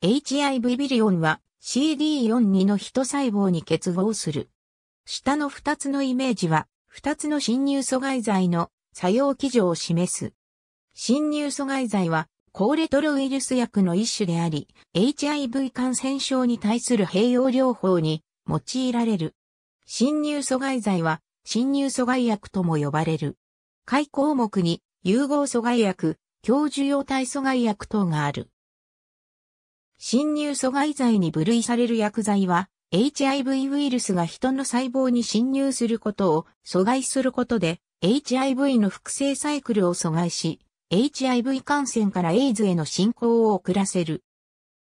HIV ビリオンは CD42 のヒト細胞に結合する。下の2つのイメージは、2つの侵入阻害剤の作用基準を示す。侵入阻害剤は、抗レトロウイルス薬の一種であり、HIV 感染症に対する併用療法に用いられる。侵入阻害剤は、侵入阻害薬とも呼ばれる。下位項目に、融合阻害薬、共受容体阻害薬等がある。侵入阻害罪に分類される薬剤は、HIV ウイルスが人の細胞に侵入することを阻害することで、HIV の複製サイクルを阻害し、HIV 感染から AIDS への進行を遅らせる。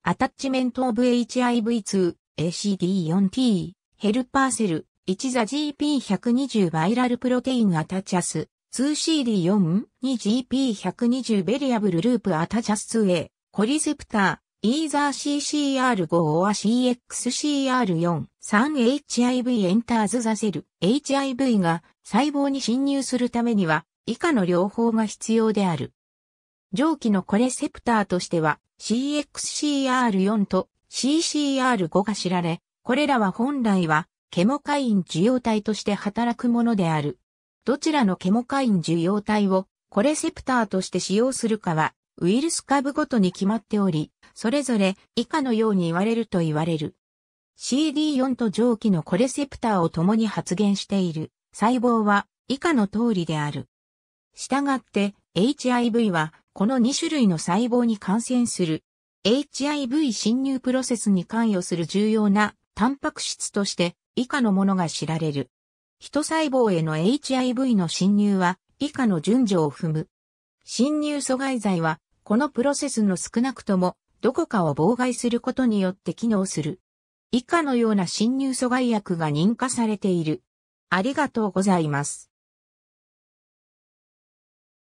アタッチメントオブ HIV2、ACD4T、ヘルパーセル、1ザ GP120 バイラルプロテインアタチャス、2CD4、2GP120 ベリアブルループアタチャス 2A、コリセプター、イーザー CCR5 オア CXCR4、3HIV エンターズザセル。HIV が細胞に侵入するためには以下の療法が必要である。上記のコレセプターとしては CXCR4 と CCR5 が知られ、これらは本来はケモカイン受容体として働くものである。どちらのケモカイン受容体をコレセプターとして使用するかは、ウイルス株ごとに決まっており、それぞれ以下のように言われると言われる。CD4 と上記のコレセプターを共に発現している細胞は以下の通りである。したがって HIV はこの2種類の細胞に感染する HIV 侵入プロセスに関与する重要なタンパク質として以下のものが知られる。ヒト細胞への HIV の侵入は以下の順序を踏む。侵入阻害剤はこのプロセスの少なくともどこかを妨害することによって機能する。以下のような侵入阻害薬が認可されている。ありがとうございます。